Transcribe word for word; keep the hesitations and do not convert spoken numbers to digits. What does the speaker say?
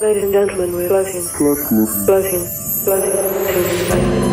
Ladies and gentlemen, we're closing. Closing. Closing. Closing.